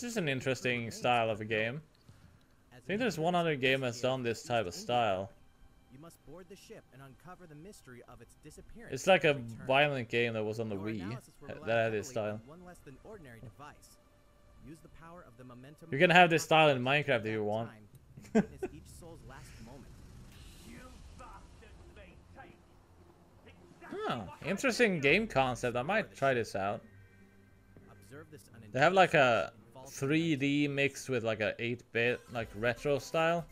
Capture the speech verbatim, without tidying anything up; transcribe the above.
This is an interesting style of a game. I think there's one other game that's done this type of style. You must board the ship and uncover the mystery of its disappearance. It's like a violent game that was on the Wii that had this style. You can have this style in Minecraft if you want. Each soul's last moment. Oh, interesting game concept. I might try this out. They have like a three D mixed with like a eight bit like retro style.